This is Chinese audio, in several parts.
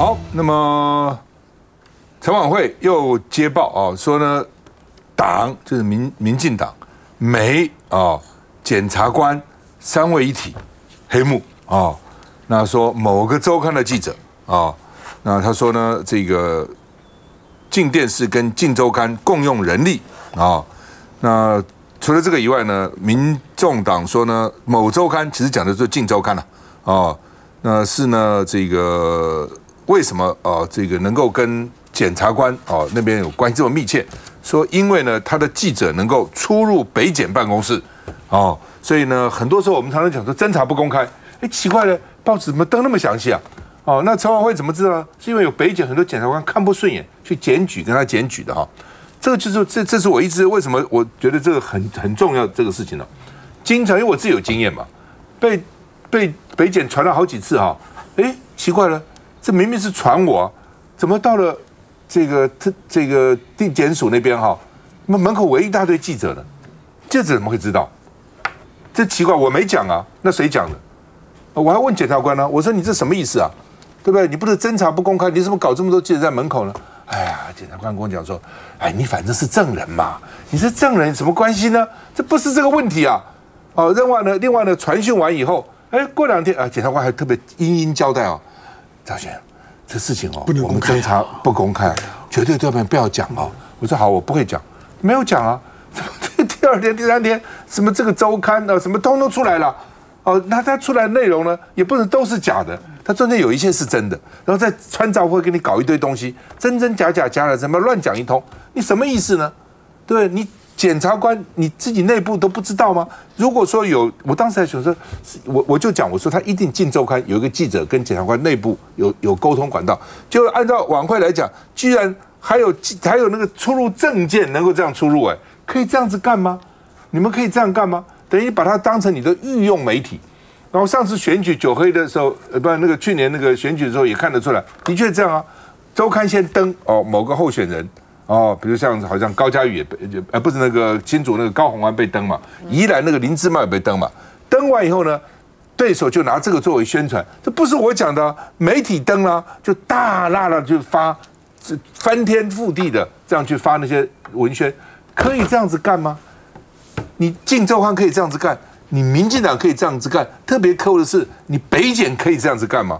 好，那么陈琬惠又接报啊，说呢，党就是民进党，美啊检察官三位一体黑幕啊。那说某个周刊的记者啊，那他说呢，这个镜电视跟镜周刊共用人力啊。那除了这个以外呢，民众党说呢，某周刊其实讲的就是镜周刊了啊。那是呢，这个为什么啊，这个能够跟检察官啊那边有关系这么密切？说因为呢，他的记者能够出入北检办公室啊，所以呢，很多时候我们常常讲说侦查不公开。哎，奇怪了，报纸怎么登那么详细啊？哦，那陈琬惠怎么知道呢？是因为有北检很多检察官看不顺眼，去检举跟他检举的哈。这个就是这是我一直为什么我觉得这个很重要的这个事情呢？经常因为我自己有经验嘛，被北检传了好几次哈。哎，奇怪了，这明明是传我、啊，怎么到了这个地检署那边哈，那门口围一大堆记者呢？记者怎么会知道？这奇怪，我没讲啊，那谁讲的？我还问检察官呢、啊，我说你这什么意思啊？对不对？你不是侦查不公开，你怎么搞这么多记者在门口呢？哎呀，检察官跟我讲说，哎，你反正是证人嘛，你是证人，什么关系呢？这不是这个问题啊。哦，另外呢，传讯完以后，哎，过2天啊，检察官还特别殷交代哦，赵先生，这事情哦，我们侦查不公开，绝对不要讲哦。我说好，我不会讲，没有讲啊。第2天、第3天，什么这个周刊啊，什么通通出来了。哦，那他出来的内容呢，也不能都是假的，他中间有一些是真的，然后再穿凿会给你搞一堆东西，真真假假假的什么乱讲一通，你什么意思呢？对你检察官你自己内部都不知道吗？如果说有，我当时还想说，我就讲我说他一定镜周刊有一个记者跟检察官内部有沟通管道，就按照琬惠来讲，居然还有那个出入证件能够这样出入，哎，可以这样子干吗？你们可以这样干吗？等于把它当成你的御用媒体，然后上次选举九黑的时候，去年那个选举的时候也看得出来，的确这样啊。周刊先登哦，某个候选人哦，比如像好像高嘉瑜也不是那个新竹那个高虹安被登嘛，宜兰那个林芝麻也被登嘛。登完以后呢，对手就拿这个作为宣传，这不是我讲的、啊，媒体登啦、啊，就大辣辣就发，翻天覆地的这样去发那些文宣，可以这样子干吗？你镜周刊可以这样子干，你民进党可以这样子干，特别扣的是你北检可以这样子干吗？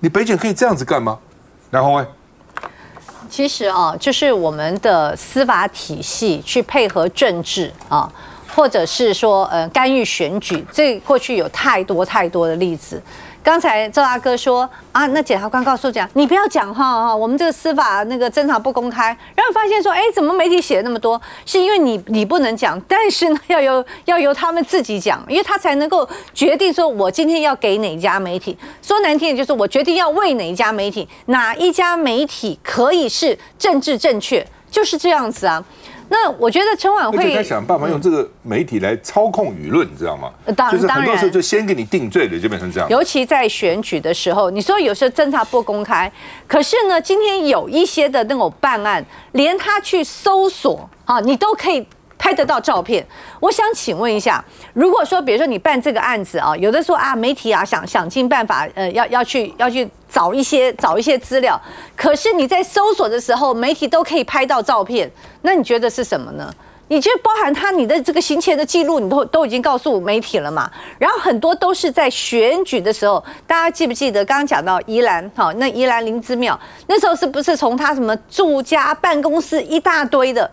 你北检可以这样子干吗？然后呢？其实啊，就是我们的司法体系去配合政治啊，或者是说干预选举，这过去有太多的例子。刚才赵大哥说啊，那检察官告诉讲，你不要讲哈，我们这个司法那个侦查不公开，然后发现说，哎，怎么媒体写那么多？是因为你不能讲，但是呢，要由他们自己讲，因为他才能够决定说，我今天要给哪一家媒体。说难听的就是，我决定要为哪一家媒体，哪一家媒体可以是政治正确，就是这样子啊。那我觉得陈琬惠在想办法用这个媒体来操控舆论，你知道吗？就是很多时候就先给你定罪了，就变成这样。尤其在选举的时候，你说有时候侦查不公开，可是呢，今天有一些的那种办案，连他去搜索啊，你都可以拍得到照片。我想请问一下，如果说比如说你办这个案子啊，有的说啊，媒体啊想尽办法，要去。找一些资料，可是你在搜索的时候，媒体都可以拍到照片，那你觉得是什么呢？你觉得包含你的这个行前的记录，你都已经告诉媒体了嘛？然后很多都是在选举的时候，大家记不记得刚刚讲到宜兰？好，那宜兰林芝庙那时候是不是从他什么住家、办公室一大堆的，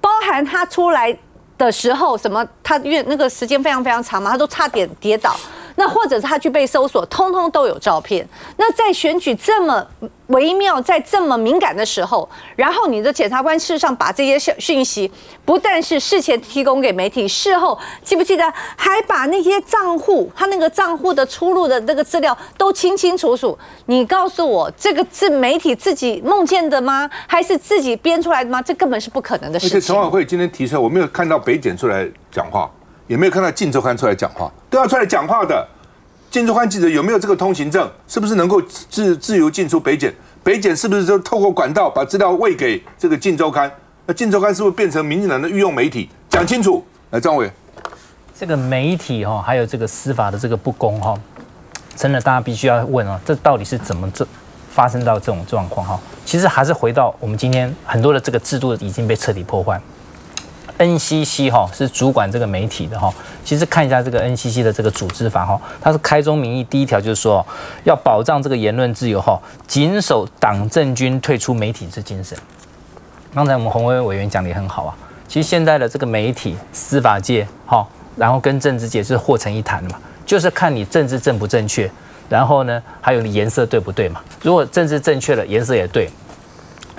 包含他出来的时候，什么他因为那个时间非常长嘛，他都差点跌倒。那或者他去被搜索，通通都有照片。那在选举这么微妙、在这么敏感的时候，然后你的检察官事实上把这些讯息，不但是事前提供给媒体，事后记不记得还把那些账户，他那个账户的出入的那个资料都清楚。你告诉我，这个是媒体自己梦见的吗？还是自己编出来的吗？这根本是不可能的事情。而且陈琬惠今天提出来，我没有看到北检出来讲话。也没有看到镜周刊出来讲话，都要出来讲话的。镜周刊记者有没有这个通行证？是不是能够自由进出北检？北检是不是就透过管道把资料喂给这个镜周刊？那镜周刊是不是变成民进党的御用媒体？讲清楚。来，张伟，这个媒体哈，还有这个司法的这个不公哈，真的大家必须要问啊，这到底是怎么发生到这种状况哈，其实还是回到我们今天很多的这个制度已经被彻底破坏。 NCC 哈是主管这个媒体的哈，其实看一下这个 NCC 的这个组织法哈，它是开宗明义第一条就是说要保障这个言论自由哈，谨守党政军退出媒体之精神。刚才我们洪为委员讲得也很好啊，其实现在的这个媒体、司法界哈，然后跟政治界是和成一谈的嘛，就是看你政治正不正确，然后呢还有你颜色对不对嘛，如果政治正确了，颜色也对，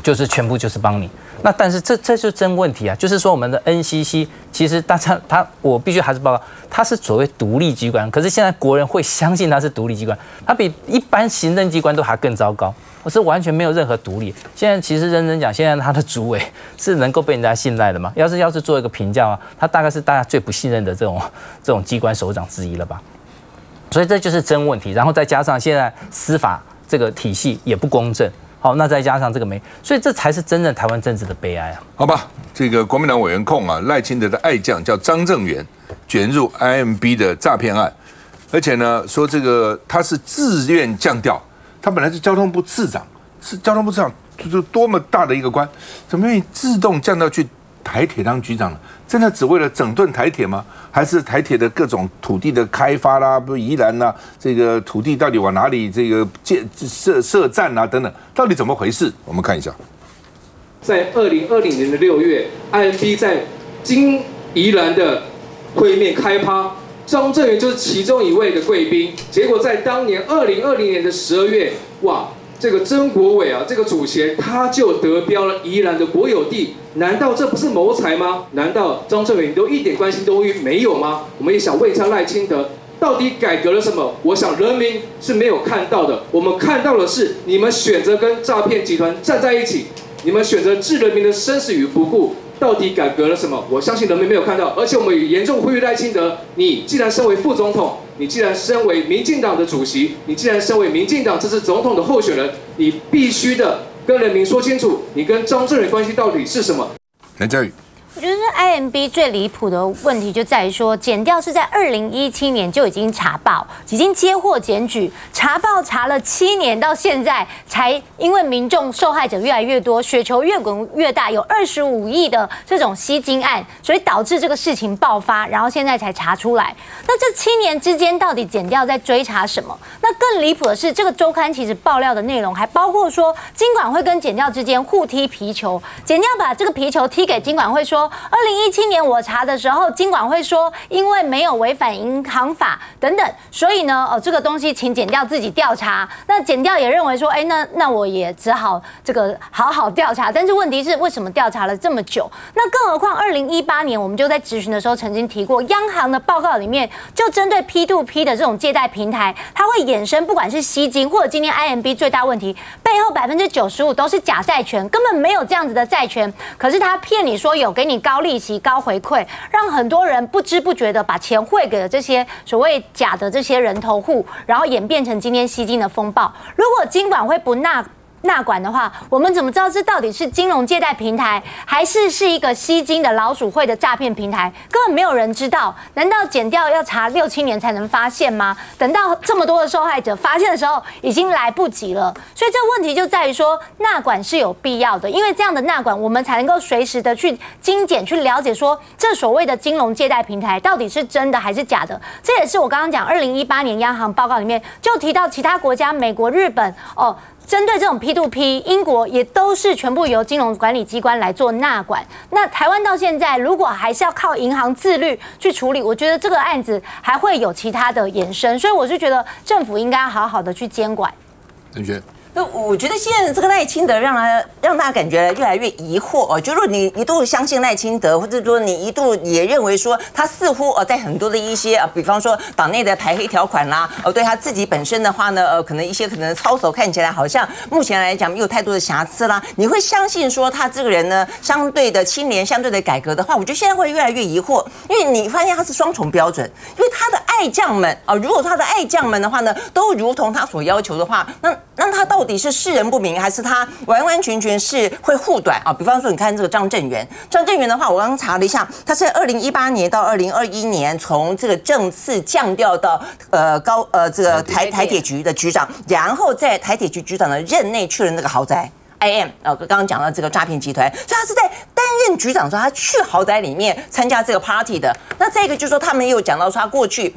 就是全部就是帮你。 那但是这就是真问题啊，就是说我们的 NCC 其实大家我必须还是报告，它是所谓独立机关，可是现在国人会相信它是独立机关，它比一般行政机关都还更糟糕，是完全没有任何独立。现在其实认真讲，现在它的主委是能够被人家信赖的吗？要是做一个评价啊，它大概是大家最不信任的这种机关首长之一了吧。所以这就是真问题，然后再加上现在司法这个体系也不公正。 好，那再加上这个没，所以这才是真正台湾政治的悲哀啊！好吧，这个国民党委员控啊，赖清德的爱将叫张正元，卷入 IMB 的诈骗案，而且呢说这个他是自愿降调，他本来是交通部次长，是交通部次长，就是多么大的一个官，怎么愿意自动降调去台铁当局长呢？真的只为了整顿台铁吗？还是台铁的各种土地的开发啦，不宜兰啦，这个土地到底往哪里这个建设站啊等等，到底怎么回事？我们看一下，在2020年的6月 ，IMB 在金宜兰的会面开趴，张正元就是其中一位的贵宾。结果在当年2020年的12月，哇，这个曾国伟啊，这个主席他就得标了宜兰的国有地。 难道这不是谋财吗？难道张正元都一点关心都没有吗？我们也想问一下赖清德，到底改革了什么？我想人民是没有看到的，我们看到的是你们选择跟诈骗集团站在一起，你们选择置人民的生死于不顾。到底改革了什么？我相信人民没有看到，而且我们也严重呼吁赖清德，你既然身为副总统，你既然身为民进党的主席，你既然身为民进党这次总统的候选人，你必须的。 跟人民说清楚，你跟张正元关系到底是什么？梁家宇，我觉得 IMB 最离谱的问题就在于说，检调是在2017年就已经查爆，已经接获检举，查爆查了7年，到现在才因为民众受害者越来越多，雪球越滚越大，有25亿的这种吸金案，所以导致这个事情爆发，然后现在才查出来。那这7年之间，到底检调在追查什么？ 那更离谱的是，这个周刊其实爆料的内容还包括说，金管会跟检调之间互踢皮球，检调把这个皮球踢给金管会说，2017年我查的时候，金管会说因为没有违反银行法等等，所以呢，这个东西请检调自己调查。那检调也认为说，哎，那我也只好这个好好调查。但是问题是，为什么调查了这么久？那更何况2018年我们就在质询的时候曾经提过，央行的报告里面就针对 P2P 的这种借贷平台，它会 衍生，不管是吸金或者今天 IMB 最大问题背后95%都是假债权，根本没有这样子的债权。可是他骗你说有，给你高利息、高回馈，让很多人不知不觉的把钱汇给了这些所谓假的这些人头户，然后演变成今天吸金的风暴。如果金管会不纳管的话，我们怎么知道这到底是金融借贷平台，还是一个吸金的老鼠会的诈骗平台？根本没有人知道。难道检调要查6、7年才能发现吗？等到这么多的受害者发现的时候，已经来不及了。所以这问题就在于说，纳管是有必要的，因为这样的纳管，我们才能够随时的去精简，去了解说这所谓的金融借贷平台到底是真的还是假的。这也是我刚刚讲，2018年央行报告里面就提到其他国家，美国、日本哦。 针对这种 P2P， 英国也都是全部由金融管理机关来做纳管。那台湾到现在，如果还是要靠银行自律去处理，我觉得这个案子还会有其他的延伸。所以我是觉得政府应该好好的去监管。陈学，我觉得现在这个赖清德让大家感觉越来越疑惑哦。就如果你一度相信赖清德，或者说你一度也认为说他似乎在很多的一些比方说党内的排黑条款啦，对他自己本身的话呢，可能一些可能操守看起来好像目前来讲没有太多的瑕疵啦，你会相信说他这个人呢，相对的清廉、相对的改革的话，我觉得现在会越来越疑惑，因为你发现他是双重标准，因为他的爱。爱将们啊，如果他的爱将们的话呢，都如同他所要求的话，那他到底是世人不明，还是他完完全全是会护短啊？比方说，你看这个张正元，张正元的话，我刚刚查了一下，他是2018年到2021年从这个正次降调到这个台铁局的局长，然后在台铁局局长的任内去了那个豪宅。 IM 啊，刚刚讲到这个诈骗集团，所以他是在担任局长的时候，他去豪宅里面参加这个 party 的。那再一个就是说，他们也有讲到说，他过去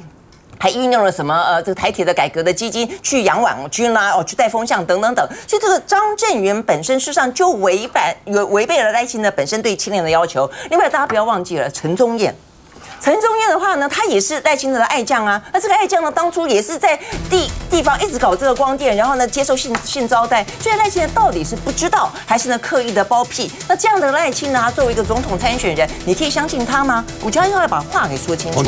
还运用了什么这个台铁的改革的基金去养网军啦，哦，去带风向等等等。所以这个张正元本身事实上就违背了赖清德本身对清廉的要求。另外，大家不要忘记了陈宗彦。 陈宗彦的话呢，他也是赖清德的爱将啊。那这个爱将呢，当初也是在地方一直搞这个光电，然后呢接受性招待。所以赖清德到底是不知道，还是呢刻意的包庇？那这样的赖清德，他作为一个总统参选人，你可以相信他吗？我觉得要把话给说清楚。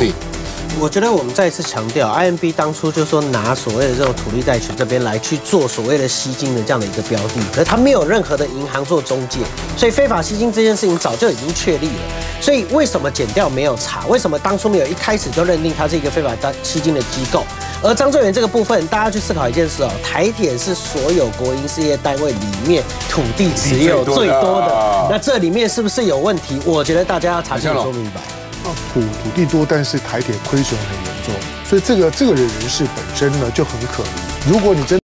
我觉得我们再次强调 ，IMB 当初就说拿所谓的这种土地债权这边来去做所谓的吸金的这样的一个标的，可是它没有任何的银行做中介，所以非法吸金这件事情早就已经确立了。所以为什么检调没有查？为什么当初没有一开始就认定它是一个非法吸金的机构？而张正元这个部分，大家去思考一件事哦，台铁是所有国营事业单位里面土地持有最多的，那这里面是不是有问题？我觉得大家要查清楚明白。 土地多，但是台铁亏损很严重，所以这个人事本身呢就很可疑。如果你真